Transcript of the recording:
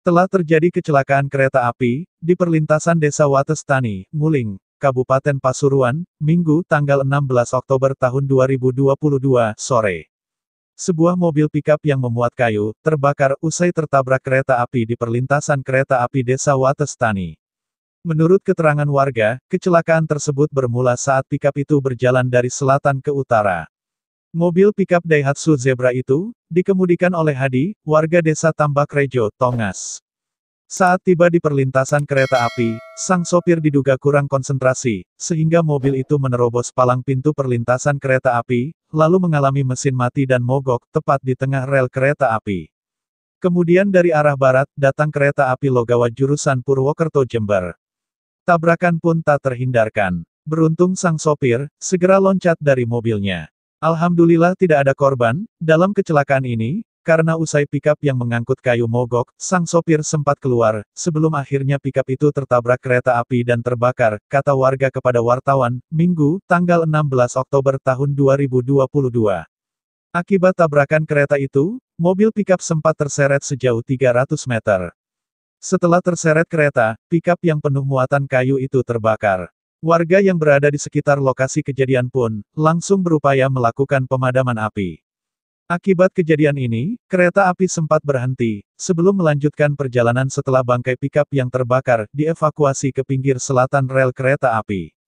Telah terjadi kecelakaan kereta api, di perlintasan desa Wates Tani, Nguling, Kabupaten Pasuruan, Minggu tanggal 16 Oktober tahun 2022, sore. Sebuah mobil pickup yang memuat kayu, terbakar usai tertabrak kereta api di perlintasan kereta api desa Wates Tani. Menurut keterangan warga, kecelakaan tersebut bermula saat pickup itu berjalan dari selatan ke utara. Mobil pickup Daihatsu Zebra itu dikemudikan oleh Hadi, warga desa Tambakrejo, Tongas. Saat tiba di perlintasan kereta api, sang sopir diduga kurang konsentrasi, sehingga mobil itu menerobos palang pintu perlintasan kereta api, lalu mengalami mesin mati dan mogok tepat di tengah rel kereta api. Kemudian dari arah barat datang kereta api Logawa jurusan Purwokerto Jember. Tabrakan pun tak terhindarkan. Beruntung sang sopir segera loncat dari mobilnya. Alhamdulillah tidak ada korban dalam kecelakaan ini, karena usai pickup yang mengangkut kayu mogok, sang sopir sempat keluar, sebelum akhirnya pickup itu tertabrak kereta api dan terbakar, kata warga kepada wartawan, Minggu, tanggal 16 Oktober tahun 2022. Akibat tabrakan kereta itu, mobil pickup sempat terseret sejauh 300 meter. Setelah terseret kereta, pickup yang penuh muatan kayu itu terbakar. Warga yang berada di sekitar lokasi kejadian pun langsung berupaya melakukan pemadaman api. Akibat kejadian ini, kereta api sempat berhenti, sebelum melanjutkan perjalanan setelah bangkai pickup yang terbakar dievakuasi ke pinggir selatan rel kereta api.